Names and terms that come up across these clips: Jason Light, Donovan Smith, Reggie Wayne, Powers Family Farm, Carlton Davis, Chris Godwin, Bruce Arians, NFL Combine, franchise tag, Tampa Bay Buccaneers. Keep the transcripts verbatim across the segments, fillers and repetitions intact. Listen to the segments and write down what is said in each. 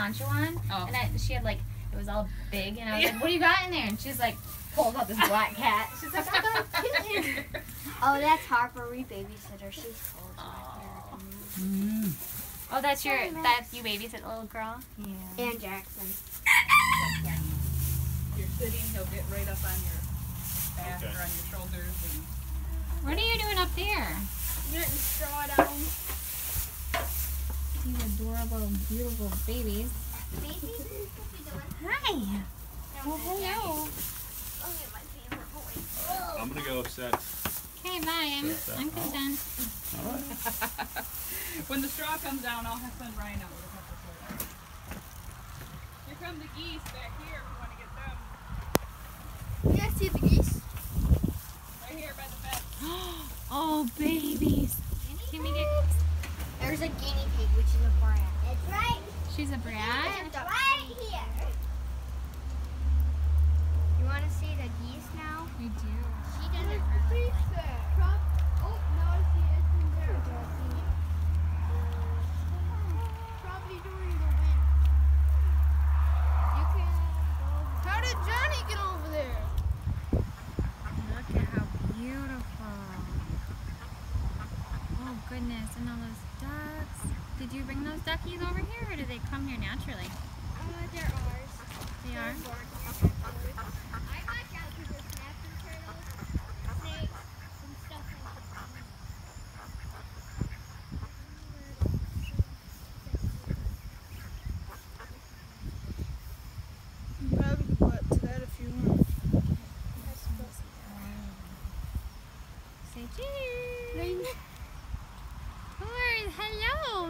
poncho on, oh. and I, she had like, it was all big, and I was yeah. like, what do you got in there? And she's like, pulled out this black cat. She's like, I got a kitten in here. Oh, that's Harper, we babysitter. She's cold. Oh. Mm. Oh, that's your, Hi, that's you babysit little girl? Yeah. And Jackson. Yeah. You're sitting, he'll get right up on your back okay. or on your shoulders. And... What are you doing up there? Getting straw down. These adorable, beautiful babies. Babies? Hi. Well, hello. I'm going to go upset. Okay, bye. I'm, I'm good done. All right. When the straw comes down, I'll have send Ryan out with a couple of food. Here come the geese back here if you want to get them. Yeah, I see the geese. Right here by the fence. Oh, babies. Can we get... There's a guinea pig, which is a brat. That's right. She's a brat? She's right here. You want to see the geese now? We do. She doesn't really like it. Oh, now I see it's in there. Probably during the wind. You can go. How did Johnny get over there? Look at how beautiful. Oh, goodness. And all those ducks. Did you bring those duckies over here, or do they come here naturally? Uh, they're ours. They are?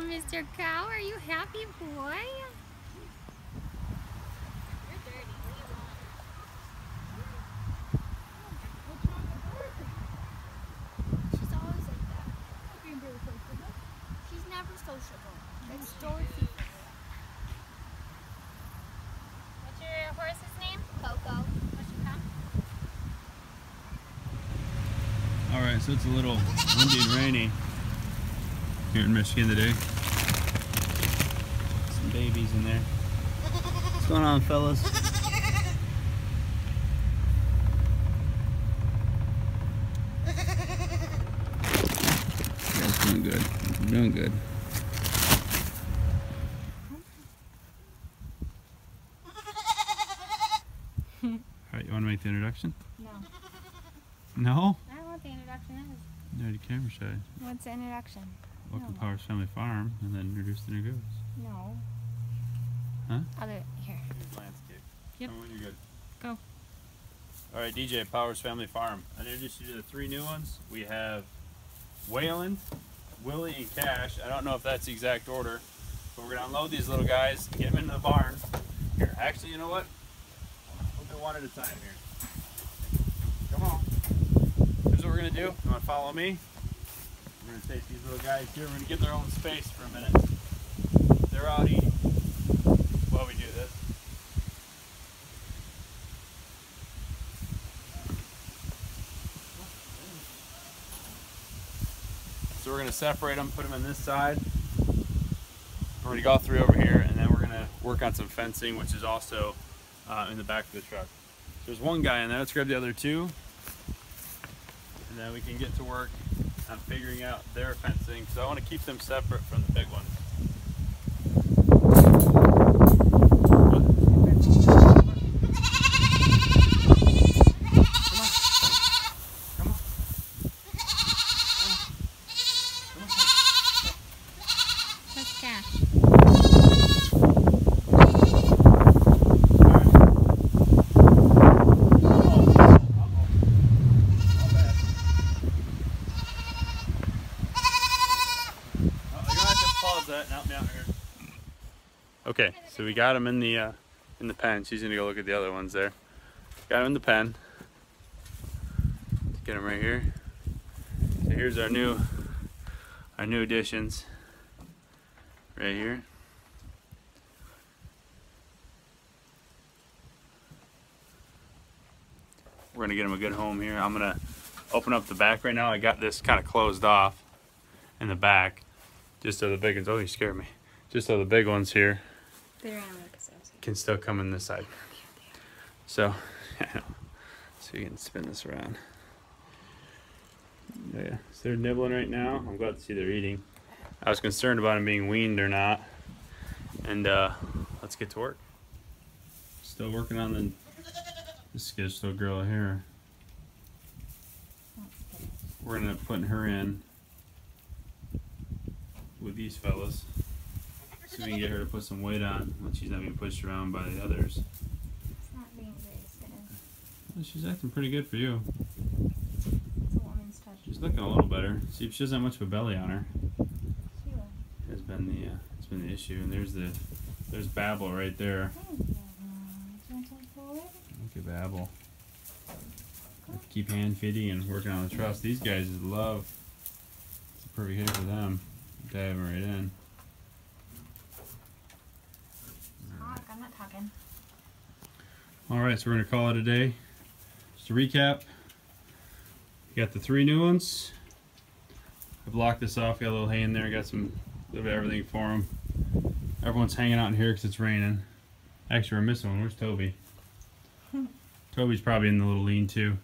Mister Cow, are you happy, boy? You're dirty. She's always like that. She's never sociable. That's Dorothy. What's your horse's name? Coco. What's your cow? All right, so it's a little windy and rainy here in Michigan today. Babies in there. What's going on, fellas? You guys doing good. You're doing good. Alright, you want to make the introduction? No. No? I don't know what the introduction is. No, you're camera shy. What's the introduction? Welcome to Powers Family Farm, and then introduce the new girls. No. Huh? I'll do it here. Landscape. Yep. Come on, you're good. Go. All right, D J, Powers Family Farm. I introduced you to the three new ones. We have Waylon, Willie, and Cash. I don't know if that's the exact order, but we're gonna unload these little guys and get them into the barn. Here, actually, you know what? We'll do one at a time here. Come on. Here's what we're gonna do. You wanna follow me? We're gonna take these little guys here. We're gonna give their own space for a minute. They're out eating while we do this. So we're going to separate them, put them on this side. We're going to go through over here, and then we're going to work on some fencing, which is also uh, in the back of the truck. So there's one guy in there. Let's grab the other two, and then we can get to work on figuring out their fencing, because I want to keep them separate from the big ones. Okay, so we got him in the uh, in the pen. She's gonna go look at the other ones there. Got him in the pen. Let's get him right here. So here's our new our new additions right here. We're gonna get him a good home here. I'm gonna open up the back right now. I got this kind of closed off in the back, just so the big ones. Oh, you scared me. Just so the big ones here can still come in this side. So, yeah. So you can spin this around. Yeah, so they're nibbling right now. I'm glad to see they're eating. I was concerned about them being weaned or not. And uh, let's get to work. Still working on the this skittish little girl here. We're gonna end up putting her in with these fellas. So we can get her to put some weight on when she's not being pushed around by the others. It's not being raised, well, she's acting pretty good for you. It's a woman's touch. She's looking a little better. See, if she doesn't have much of a belly on her. She will. Has been the uh, it's been the issue. And there's the there's Babel right there. Look at Babel. Keep hand feeding and working on the truss. These guys love. It's a perfect hit for them. Dive them right in. I'm not talking. Alright, so we're going to call it a day. Just to recap, you got the three new ones. I blocked this off, got a little hay in there, got some, a little bit of everything for them. Everyone's hanging out in here because it's raining. Actually, we're missing one. Where's Toby? Toby's probably in the little lean-to.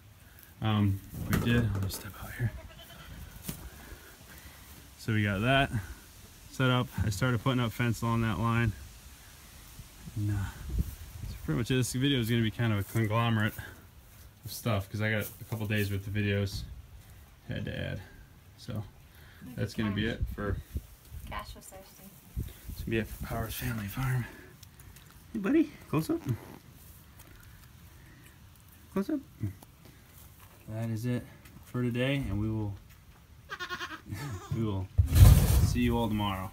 Um, we did. I'm going to step out here. So we got that set up. I started putting up fence along that line. And, uh, so pretty much this video is going to be kind of a conglomerate of stuff because I got a couple days with the videos had to add. So that's going to be it for. Gosh, was thirsty. It's going to be it for Powers Family Farm. Hey, buddy, close up. Close up. That is it for today, and we will we will see you all tomorrow.